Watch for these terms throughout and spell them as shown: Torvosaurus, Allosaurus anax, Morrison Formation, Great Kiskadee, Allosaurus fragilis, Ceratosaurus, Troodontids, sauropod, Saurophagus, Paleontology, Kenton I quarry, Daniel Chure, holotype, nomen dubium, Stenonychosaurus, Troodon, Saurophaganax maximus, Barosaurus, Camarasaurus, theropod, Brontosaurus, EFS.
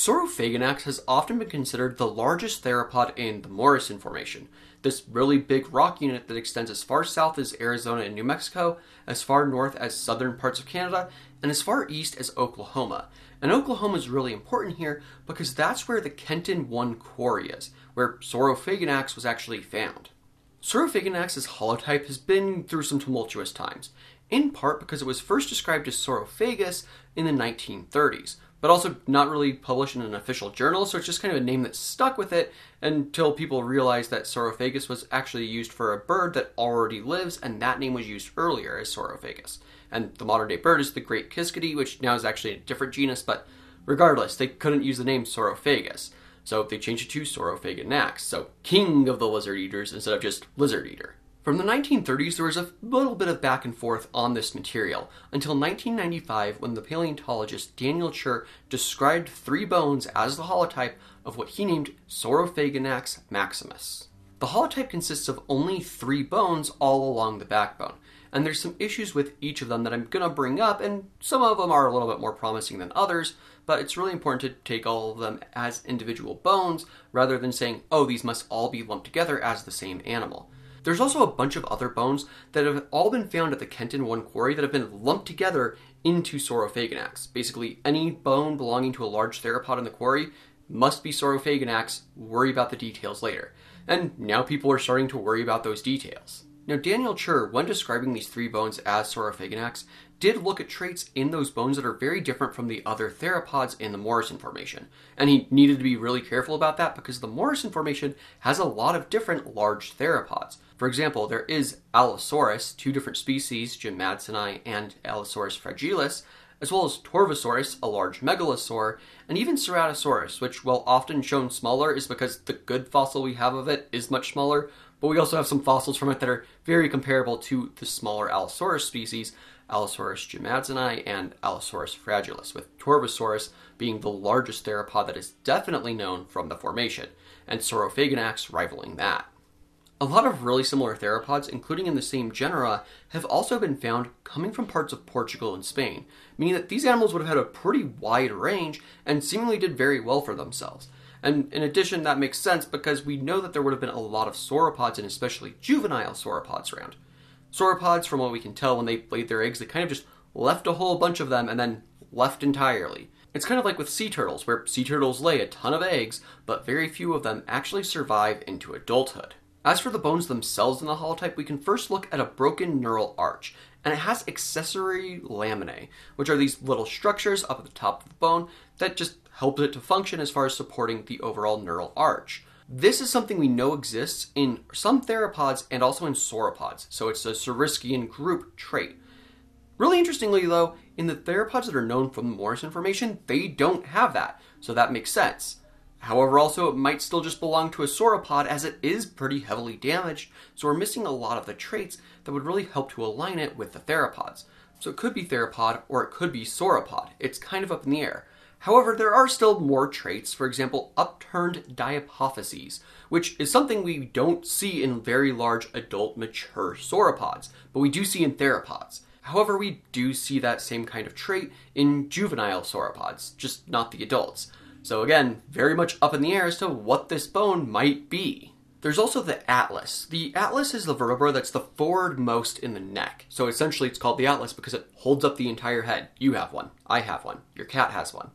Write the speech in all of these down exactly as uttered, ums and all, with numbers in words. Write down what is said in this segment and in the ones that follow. Saurophaganax has often been considered the largest theropod in the Morrison Formation, this really big rock unit that extends as far south as Arizona and New Mexico, as far north as southern parts of Canada, and as far east as Oklahoma. And Oklahoma is really important here because that's where the Kenton one quarry is, where Saurophaganax was actually found. Saurophaganax's holotype has been through some tumultuous times, in part because it was first described as Saurophagus in the nineteen thirties, but also not really published in an official journal, so it's just kind of a name that stuck with it until people realized that Saurophagus was actually used for a bird that already lives, and that name was used earlier as Saurophagus. And the modern day bird is the Great Kiskadee, which now is actually a different genus, but regardless, they couldn't use the name Saurophagus, so they changed it to Saurophaganax, so king of the lizard eaters instead of just lizard eater. From the nineteen thirties, there was a little bit of back and forth on this material, until nineteen ninety-five when the paleontologist Daniel Chure described three bones as the holotype of what he named Saurophaganax maximus. The holotype consists of only three bones all along the backbone, and there's some issues with each of them that I'm going to bring up, and some of them are a little bit more promising than others, but it's really important to take all of them as individual bones, rather than saying, oh, these must all be lumped together as the same animal. There's also a bunch of other bones that have all been found at the Kenton one quarry that have been lumped together into Saurophaganax. Basically, any bone belonging to a large theropod in the quarry must be Saurophaganax, worry about the details later. And now people are starting to worry about those details. Now, Daniel Chure, when describing these three bones as Saurophaganax, did look at traits in those bones that are very different from the other theropods in the Morrison Formation. And he needed to be really careful about that because the Morrison Formation has a lot of different large theropods. For example, there is Allosaurus, two different species, Jimmadseni and Allosaurus fragilis, as well as Torvosaurus, a large megalosaur, and even Ceratosaurus, which, while often shown smaller, is because the good fossil we have of it is much smaller, but we also have some fossils from it that are very comparable to the smaller Allosaurus species, Allosaurus jimmadsenae and Allosaurus fragilis, with Torvosaurus being the largest theropod that is definitely known from the formation, and Saurophaganax rivaling that. A lot of really similar theropods, including in the same genera, have also been found coming from parts of Portugal and Spain, meaning that these animals would have had a pretty wide range and seemingly did very well for themselves. And in addition, that makes sense because we know that there would have been a lot of sauropods and especially juvenile sauropods around. Sauropods, from what we can tell when they laid their eggs, they kind of just left a whole bunch of them and then left entirely. It's kind of like with sea turtles, where sea turtles lay a ton of eggs, but very few of them actually survive into adulthood. As for the bones themselves in the holotype, we can first look at a broken neural arch, and it has accessory laminae, which are these little structures up at the top of the bone that just help it to function as far as supporting the overall neural arch. This is something we know exists in some theropods and also in sauropods, so it's a Saurischian group trait. Really interestingly though, in the theropods that are known from the Morrison Formation, they don't have that, so that makes sense. However, also, it might still just belong to a sauropod as it is pretty heavily damaged, so we're missing a lot of the traits that would really help to align it with the theropods. So it could be theropod or it could be sauropod. It's kind of up in the air. However, there are still more traits, for example, upturned diapophyses, which is something we don't see in very large adult mature sauropods, but we do see in theropods. However, we do see that same kind of trait in juvenile sauropods, just not the adults. So again, very much up in the air as to what this bone might be. There's also the atlas. The atlas is the vertebra that's the forward most in the neck. So essentially it's called the atlas because it holds up the entire head. You have one, I have one, your cat has one.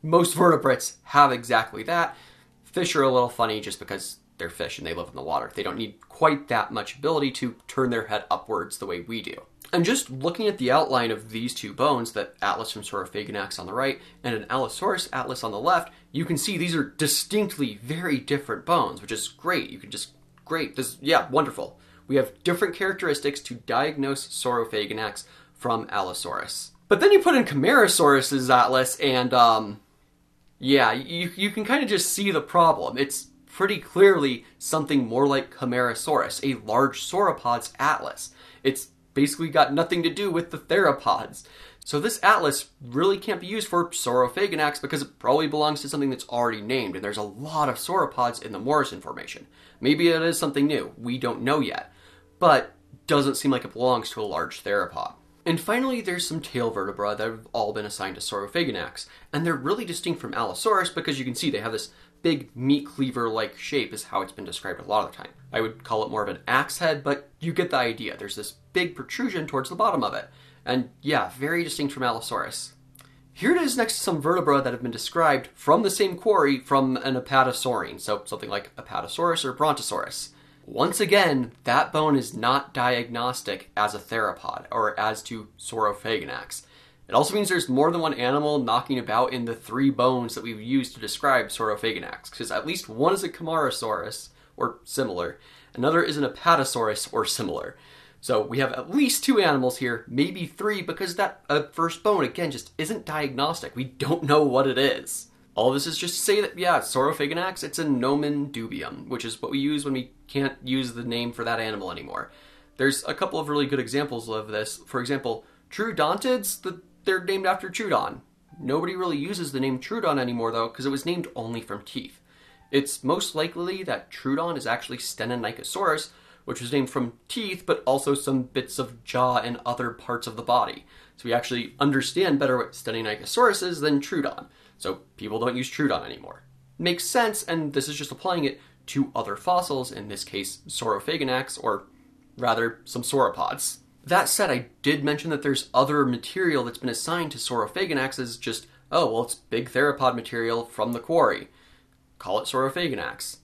Most vertebrates have exactly that. Fish are a little funny just because they're fish and they live in the water. They don't need quite that much ability to turn their head upwards the way we do. And just looking at the outline of these two bones, that atlas from Saurophaganax on the right and an Allosaurus atlas on the left, you can see these are distinctly very different bones, which is great. You can just, great, this, yeah, wonderful. We have different characteristics to diagnose Saurophaganax from Allosaurus. But then you put in Camarasaurus's atlas and, um, yeah, you, you can kind of just see the problem. It's pretty clearly something more like Camarasaurus, a large sauropod's atlas. It's basically got nothing to do with the theropods. So this atlas really can't be used for Saurophaganax because it probably belongs to something that's already named, and there's a lot of sauropods in the Morrison Formation. Maybe it is something new, we don't know yet, but doesn't seem like it belongs to a large theropod. And finally, there's some tail vertebrae that have all been assigned to Saurophaganax, and they're really distinct from Allosaurus because you can see they have this big meat cleaver-like shape is how it's been described a lot of the time. I would call it more of an axe head, but you get the idea. There's this big protrusion towards the bottom of it. And yeah, very distinct from Allosaurus. Here it is next to some vertebrae that have been described from the same quarry from an apatosaurine, so something like Apatosaurus or Brontosaurus. Once again, that bone is not diagnostic as a theropod or as to Saurophaganax. It also means there's more than one animal knocking about in the three bones that we've used to describe Saurophaganax, because at least one is a Camarasaurus, or similar, another is an Apatosaurus, or similar. So we have at least two animals here, maybe three, because that uh, first bone, again, just isn't diagnostic. We don't know what it is. All this is just to say that, yeah, Saurophaganax, it's a nomen dubium, which is what we use when we can't use the name for that animal anymore. There's a couple of really good examples of this. For example, Troodontids, the they're named after Troodon. Nobody really uses the name Troodon anymore, though, because it was named only from teeth. It's most likely that Troodon is actually Stenonychosaurus, which was named from teeth, but also some bits of jaw and other parts of the body. So we actually understand better what Stenonychosaurus is than Troodon. So people don't use Troodon anymore. Makes sense, and this is just applying it to other fossils, in this case, Saurophaganax, or rather, some sauropods. That said, I did mention that there's other material that's been assigned to Saurophaganax as just, oh, well, it's big theropod material from the quarry. Call it Saurophaganax.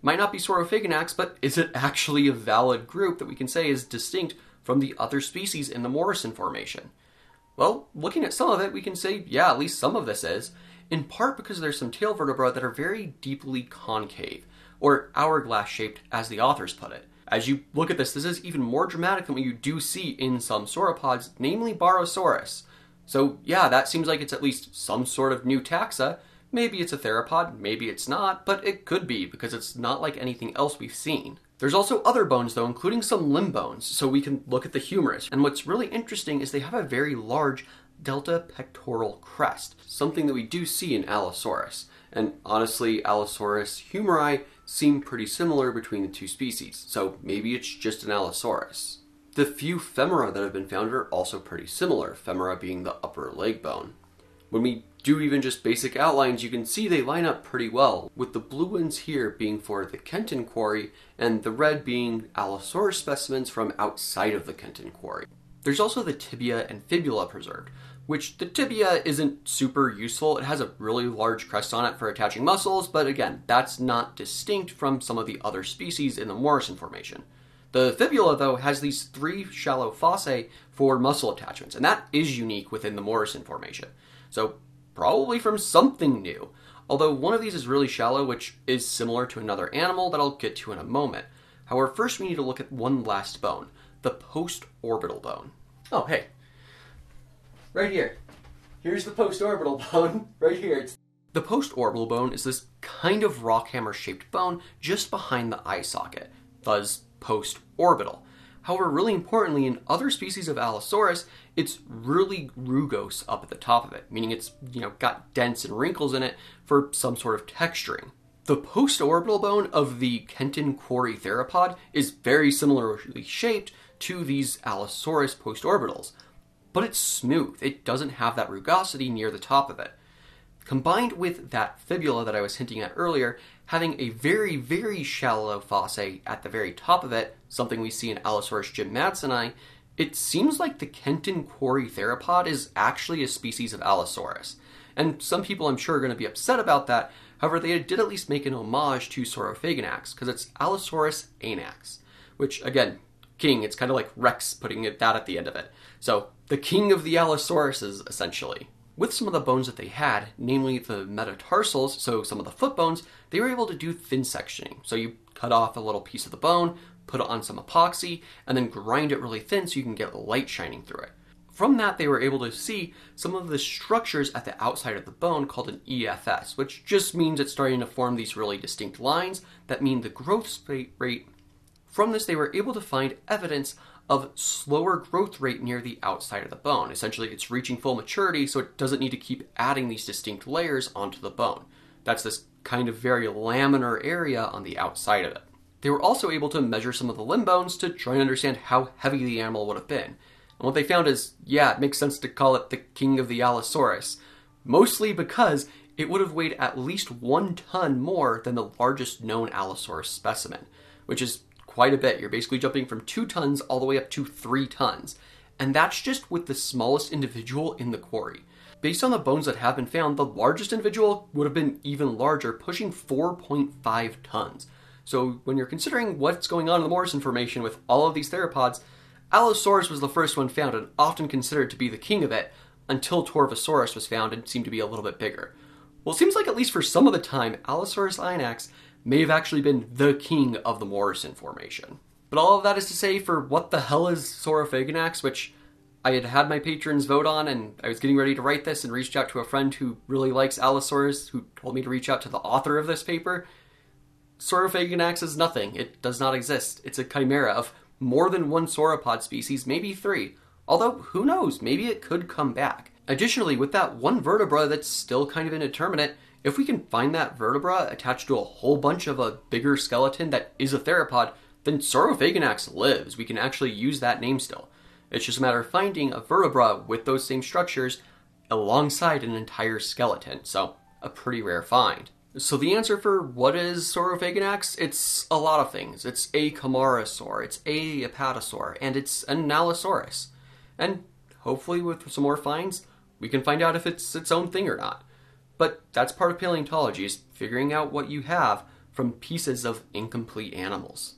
Might not be Saurophaganax, but is it actually a valid group that we can say is distinct from the other species in the Morrison Formation? Well, looking at some of it, we can say, yeah, at least some of this is, in part because there's some tail vertebrae that are very deeply concave, or hourglass-shaped, as the authors put it. As you look at this, this is even more dramatic than what you do see in some sauropods, namely Barosaurus. So yeah, that seems like it's at least some sort of new taxa. Maybe it's a theropod, maybe it's not, but it could be because it's not like anything else we've seen. There's also other bones though, including some limb bones, so we can look at the humerus. And what's really interesting is they have a very large delta pectoral crest, something that we do see in Allosaurus. And honestly, Allosaurus humeri seem pretty similar between the two species, so maybe it's just an Allosaurus. The few femora that have been found are also pretty similar, femora being the upper leg bone. When we do even just basic outlines, you can see they line up pretty well, with the blue ones here being for the Kenton quarry, and the red being Allosaurus specimens from outside of the Kenton quarry. There's also the tibia and fibula preserved, which the tibia isn't super useful. It has a really large crest on it for attaching muscles, but again, that's not distinct from some of the other species in the Morrison Formation. The fibula, though, has these three shallow fossae for muscle attachments, and that is unique within the Morrison Formation. So probably from something new, although one of these is really shallow, which is similar to another animal that I'll get to in a moment. However, first we need to look at one last bone, the post-orbital bone. Oh, hey. Right here. Here's the post-orbital bone. Right here. It's the post-orbital bone is this kind of rock hammer-shaped bone just behind the eye socket, thus post-orbital. However, really importantly, in other species of Allosaurus, it's really rugose up at the top of it, meaning it's, you know, got dents and wrinkles in it for some sort of texturing. The post-orbital bone of the Kenton quarry theropod is very similarly shaped to these Allosaurus post-orbitals, but it's smooth. It doesn't have that rugosity near the top of it. Combined with that fibula that I was hinting at earlier, having a very, very shallow fossae at the very top of it, something we see in Allosaurus jimmadsenae, it seems like the Kenton quarry theropod is actually a species of Allosaurus. And some people, I'm sure, are going to be upset about that. However, they did at least make an homage to Saurophaganax, because it's Allosaurus anax, which, again, king, it's kind of like Rex putting it, that at the end of it. So, the king of the Allosauruses, essentially. With some of the bones that they had, namely the metatarsals, so some of the foot bones, they were able to do thin sectioning. So you cut off a little piece of the bone, put on some epoxy, and then grind it really thin so you can get light shining through it. From that, they were able to see some of the structures at the outside of the bone called an E F S, which just means it's starting to form these really distinct lines that mean the growth rate. From this, they were able to find evidence of slower growth rate near the outside of the bone. Essentially, it's reaching full maturity, so it doesn't need to keep adding these distinct layers onto the bone. That's this kind of very laminar area on the outside of it. They were also able to measure some of the limb bones to try and understand how heavy the animal would have been. And what they found is, yeah, it makes sense to call it the king of the Allosaurus, mostly because it would have weighed at least one ton more than the largest known Allosaurus specimen, which is quite a bit. You're basically jumping from two tons all the way up to three tons. And that's just with the smallest individual in the quarry. Based on the bones that have been found, the largest individual would have been even larger, pushing four point five tons. So when you're considering what's going on in the Morrison Formation with all of these theropods, Allosaurus was the first one found and often considered to be the king of it, until Torvosaurus was found and seemed to be a little bit bigger. Well, it seems like at least for some of the time, Allosaurus anax may have actually been the king of the Morrison Formation. But all of that is to say, for what the hell is Saurophaganax, which I had had my patrons vote on, and I was getting ready to write this and reached out to a friend who really likes Allosaurus, who told me to reach out to the author of this paper. Saurophaganax is nothing. It does not exist. It's a chimera of more than one sauropod species, maybe three. Although, who knows, maybe it could come back. Additionally, with that one vertebra that's still kind of indeterminate, if we can find that vertebra attached to a whole bunch of a bigger skeleton that is a theropod, then Saurophaganax lives. We can actually use that name still. It's just a matter of finding a vertebra with those same structures alongside an entire skeleton, so a pretty rare find. So the answer for what is Saurophaganax? It's a lot of things. It's a Camarasaur, it's a Apatosaur, and it's an Allosaurus. And hopefully with some more finds, we can find out if it's its own thing or not. But that's part of paleontology, is figuring out what you have from pieces of incomplete animals.